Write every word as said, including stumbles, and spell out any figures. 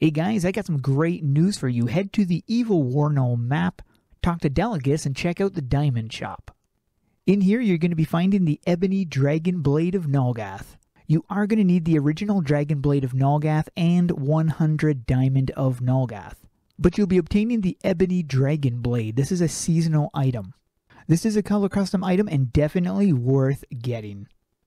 Hey guys, I got some great news for you. Head to the Evil Warnole map, talk to Delegus, and check out the Diamond Shop. In here, you're going to be finding the Ebony Dragon Blade of Nulgath. You are going to need the original Dragon Blade of Nulgath and one hundred Diamond of Nulgath. But you'll be obtaining the Ebony Dragon Blade. This is a seasonal item. This is a color custom item and definitely worth getting.